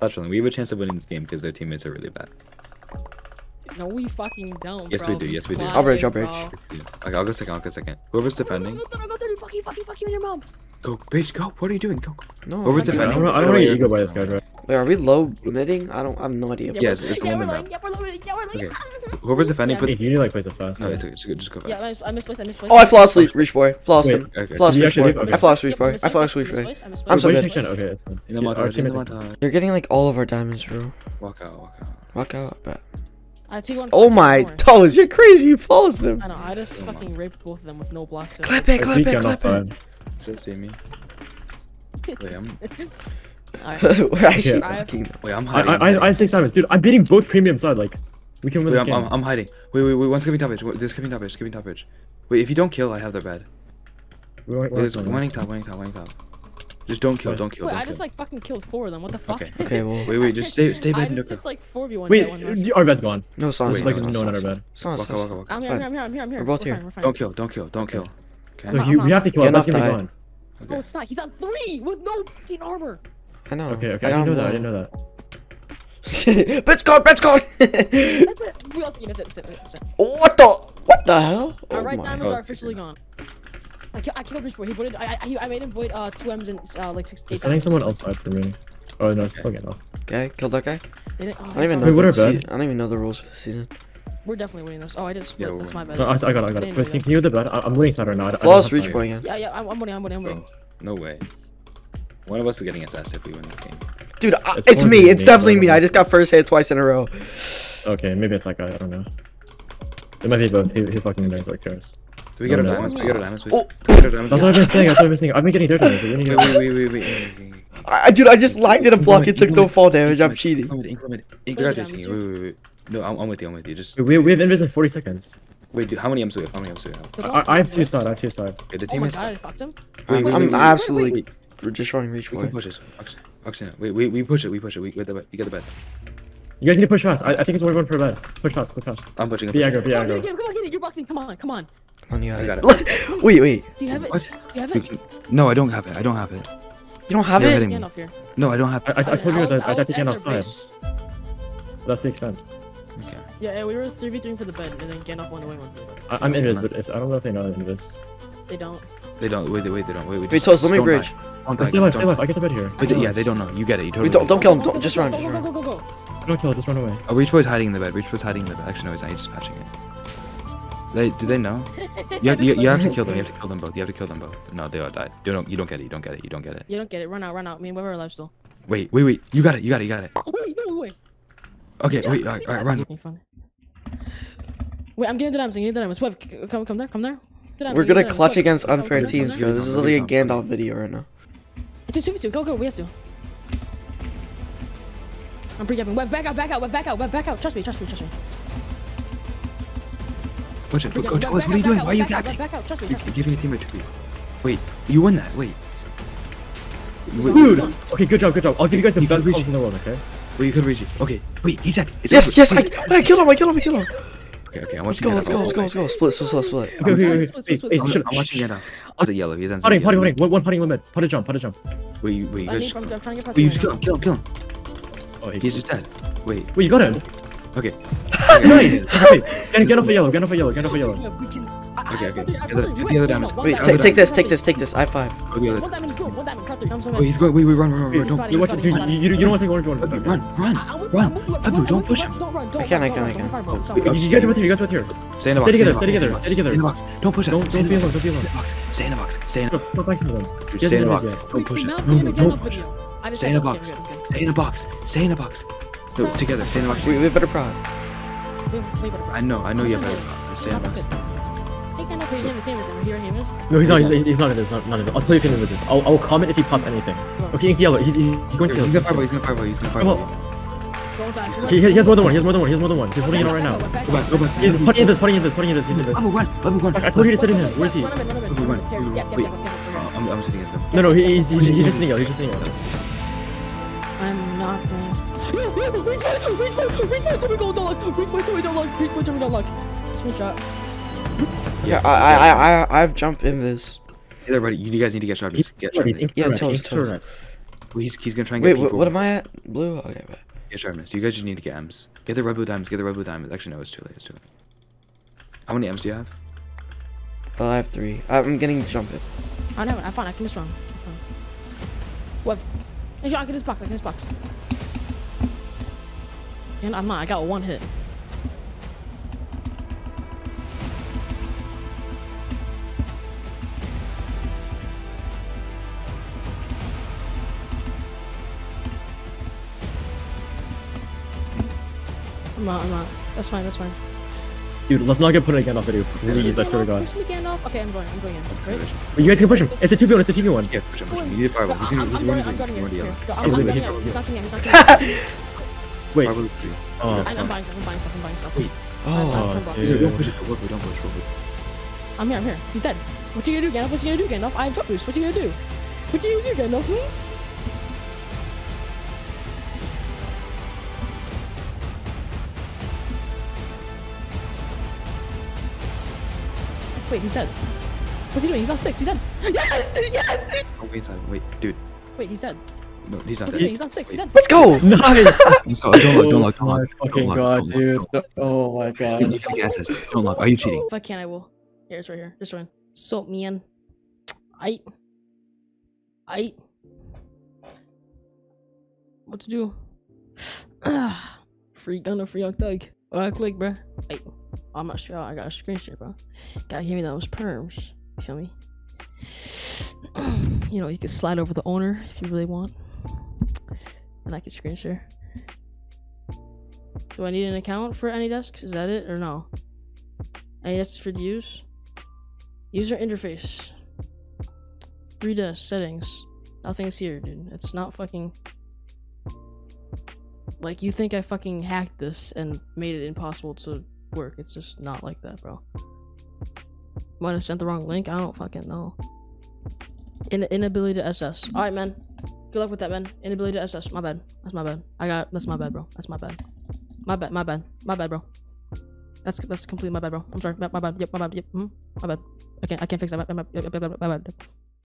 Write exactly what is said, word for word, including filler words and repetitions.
Fletchling, we have a chance of winning this game because their teammates are really bad. No, we fucking don't. Yes, bro. we do. Yes, we do. Why, I'll bridge. I'll bridge. Yeah. Okay, I'll go second. I'll go second. Whoever's defending. Go third. Go third. Fuck you. Fuck you. Fuck you and your mom. Go, bitch. Go. What are you doing? Go. go. No. Whoever's defending. I don't, I don't want to ego by this guy, bro. Wait, are we low midding? I don't. I have no idea. Yes, it's yeah, low midding. Yeah, we're low midding. Yeah, we're low midding. Okay. Whoever's defending, yeah. put. Hey, you need like place it fast. No, it's okay. Just go. Just go fast. Yeah, I misplaced. I misplaced. Oh, I floss sleep. Reach boy. Floss him. Floss reach boy. I floss reach boy. I floss reach boy. I'm so good. Okay. Our teammate. You're getting like all of our diamonds, bro. Walk out. Walk out. Walk out. I bet. I took one oh my toes, you're crazy, you flawless them. I know, I just oh fucking my. raped both of them with no blocks. Clap it, clap it, clap it. Don't see me. Wait, I'm... Right. We're actually yeah. fucking... Wait, I'm hiding. I, I, I, I have six diamonds, dude. I'm beating both premium side, like... We can win wait, this I'm, game. I'm, I'm hiding. Wait, wait, wait, one's giving top edge. There's giving top edge, giving top edge. Wait, if you don't kill, I have their bed. We're, we're There's one top, one top, one top. Just don't kill, don't kill. Wait, don't I kill. just like fucking killed four of them. What the fuck? Okay, okay well. Wait, wait, just stay, stay back. I just like four v one. Wait, one our bed's gone. No, it's not. Like no, no, no, no, no, no, no, no. I'm here, I'm here, I'm here, I'm here. We're both here. We're fine, we're fine. Don't kill, don't kill, don't okay. kill. Okay. No, you, we have to kill him. That's gonna be gone. No, it's not. He's on three with no fucking armor. I know. Okay, okay. I didn't know that. I didn't know that. Bet's gone, bet's gone. What the? What the hell? Our right diamonds are officially gone. I, kill, I killed Reach Boy. He voided. I, I I made him void uh two M's and uh like six. I think someone else died for me. Oh no, okay. still getting off. Okay, killed that guy. They didn't, oh, I don't even know. Wait, what I don't even know the rules for the season. We're definitely winning this. Oh, I didn't split. Yeah, That's winning. my bad. No, I, I got it. I got it. Can you do the bet? I'm winning side or not? Flawless Reach Boy again. Yeah, yeah. I'm, I'm winning. I'm winning. I'm winning. Oh, no way. One of us is getting assessed if we win this game. Dude, I, it's, it's me. It's definitely me. I just got first hit twice in a row. Okay, maybe it's like I don't know. It might be both. He, he fucking knows what cares. Do we get our diamonds? We get our diamonds, please. That's what I've been saying. That's what I've been saying. I've been getting dirt damage. Wait, wait, wait, wait. I, dude, I just lagged in a block. It took no fall damage. I'm cheating. Inclement, inclement, inclement. Wait, wait, wait. No, I'm, I'm with you. I'm with you. Just. We we have invis in forty seconds. Wait, dude, how many M's do we have? How many M's do we have? I I have two side. I have two side. The team is. Oh my god, I fucked him. I'm absolutely destroying Reach Boy. We can push this. Actually, wait, wait, we push it. We push it. We get the bed. You get the bed. You guys need to push fast. I I think it's one per bed. Push fast. Push fast. I'm pushing. Viagra. Viagra. Come on, you're boxing. Come on. Come on. On you I got it. Wait, wait. Do you have it? What? Do you have it? No, I don't have it. I don't have it. You don't have it? Here. No, I don't have it. I, I, I told you guys I tried to get outside. That's the extent. Okay. Yeah, yeah, we were three v three for the bed, and then Gandalf went away one for the bed. I'm in this, but if, I don't know if they know I'm in this. They don't. They don't. Wait, wait, they don't. Wait, wait. Wait, Toast, let me bridge. Stay alive, stay alive. I get the bed here. Yeah, they don't know. You get it. You totally don't. Don't kill him. Just run. Go, go, go, go. Don't kill him. Just run away. Oh, Reach Boy's hiding in the bed. Reach Boy's hiding in the bed. Actually, no, he's not. He's just patching it. They, do they know? You have, you, you have to kill them. You have to kill them both. You have to kill them both. No, they all died. You don't. You don't get it. You don't get it. You don't get it. You don't get it. Run out. Run out. I mean, we're alive still. Wait, wait, wait. You got it. You got it. You got it. Oh, wait, no, wait. Okay, wait. All right, all right, run. Wait, I'm getting the diamonds. I'm getting the diamonds. Swift, come, come there, come there. We're gonna clutch against unfair teams, bro. This is like a Gandalf video right now. It's a two v two. Go, go. We have to. I'm pre-gapping. Web back out. Back out. Web back out. Web back out. Trust me. Trust me. Trust me. Push it, go, go, Toast, what are you doing? Why are you gapping? You're giving a teammate to you. Wait, you won that, wait. Dude! Okay, good job, good job. I'll give you guys the best calls in the world, okay? Well, you could reach it. Okay, wait, he's happy. Yes, yes, I killed him, I killed him, I killed him. Okay, okay, I'm watching Gandalf. Let's go, let's go, let's go, let's go. Split, split, split, split. Okay, okay, wait, wait, wait. I'm watching Gandalf. He's a yellow, he's on something. Potting, potting, potting. One potting limit. Pot a jump, pot a jump. Wait, wait, you guys. Wait, you just kill him, kill him, kill him. Oh, he's just dead. Wait. Wait, you got him. Okay. Nice! Hey, get, get off a yellow, get off a yellow, get off a yellow. Okay, okay. Get the, get the other diamonds. Wait, take, take this, take this, take this. I five. Oh, the other. Wait, he's going. Wait, wait, run, run, run. Don't, you, watch it, dude, you, you don't want to take one of one. Run, run, run. Abu, don't push him. I can, I can, I can. You guys are with here, you guys are with here. Stay in the box. Stay together, stay together, stay together. Don't push it. Don't be alone, don't be alone. Stay in the box, stay in the box. Stay in the box. Don't push it. No, don't push it. Stay in the box. Stay in the box. Stay in the box. No, together, stay in the box. We better prod. I know, I know you have better prod. Stay in the box. No, he's not. He's, he's not in this. Not, not in this. I'll tell you if he's in this. I'll, I'll comment if he pots anything. Okay, Inky yellow. He's, he's, he's going to. He's gonna fireball. He's gonna fireball. He's gonna fireball. Okay, he has more than one. He has more than one. He has more than one. He's holding it out right now. Go back. Go back. He's putting in this. Putting in this. Putting in this. He's in this. Level one. Level one. I told you to sit in him. Where is he? Level one. Wait. I'm, I'm sitting against him. No, no. He's, he's, he's just sitting out. He's just sitting out. I'm not going. Reach my, reach my, reach my. Tell me don't lock. Reach my, tell me don't lock. Reach my, tell me don't lock. Screenshot. Yeah, I, I, I, I've jumped in this. Either way, you guys need to get sharp. Get sharp. Yeah, Toast, Toast. Well, he's, he's gonna try and get Wait, people. Wait, what am I at? Blue? Okay, but... Yeah, sure, miss. You guys just need to get M's. Get the red blue diamonds. Get the red blue diamonds. Actually, no, it's too late. It's too late. How many M's do you have? Uh, I have three. I'm getting jumping. Oh, no, I found I can just run. What? I can just box. I can just box. And I'm not. I got one hit. I'm out, I'm out. That's fine, that's fine. Dude, let's not get put in a Gandalf video, please, I swear to God. Push me Gandalf. Okay, I'm going, I'm going in. Right? You guys can push him! It's a two v one, it's a two v one! Yeah, push him, push him. You need a fireball. He's going, he's going, he's going, he's going. I'm going in, he's knocking in, he's knocking in. Wait. I'm buying stuff, I'm buying stuff, I'm buying stuff. Wait. Oh, dude. Don't push it, don't push it, don't push it. I'm here, I'm here. He's dead. What you gonna do, Gandalf? What you gonna do, Gandalf? I have drop boost, what you gonna do? What you gonna do, Gandalf, me? Wait, he's dead. What's he doing? He's not six. He's dead. Yes! Yes! Oh, wait, wait, dude. Wait, he's dead. No, he's not What's dead. He he's not six. Wait. He's dead. Let's go! Nice! Let's go. Don't look, don't look, don't look. Oh, fucking God, dude. Oh, my God. Don't look. Are you cheating? If I can, I will. Here, it's right here. This one. So, man. I. I. What to do? Free gunner, free young thug. I click, bruh. I. I'm not sure. I got a screen share, bro. Gotta give me those perms. You feel me? You know, you can slide over the owner if you really want. And I can screen share. Do I need an account for AnyDesk? Is that it or no? AnyDesk is for the use. User interface. Three desk settings. Nothing's here, dude. It's not fucking. Like, you think I fucking hacked this and made it impossible to work. It's just not like that, bro. Might have sent the wrong link. I don't fucking know. In inability to S S. All right, man. Good luck with that, man. Inability to S S. My bad. That's my bad. I got. That's my bad, bro. That's my bad. My bad. My bad. My bad, bro. That's that's completely my bad, bro. I'm sorry. My bad. Yep. My bad. Yep. Mm-hmm. My bad. I can't. I can't fix that. My bad. My bad.